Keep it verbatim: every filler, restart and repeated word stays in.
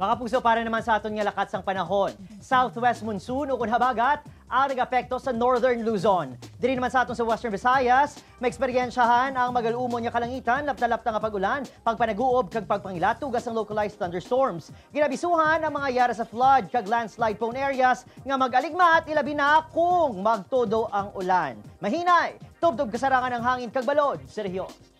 Makapugso para naman sa aton nga lakat sang panahon. Southwest monsoon ug habagat ang nagapekto sa Northern Luzon. Diri naman sa aton sa Western Visayas, maexperyensyahan ang magalumon nga kalangitan, lapta-lapta nga pagulan, pagpanaguob kag pagpangilatog sa localized thunderstorms. Ginabisuhan ang mga yara sa flood kag landslide prone areas nga magaligma at ilabi na kung magtudo ang ulan. Mahinay, tubtob kasarangan ang hangin kag balod, seryo.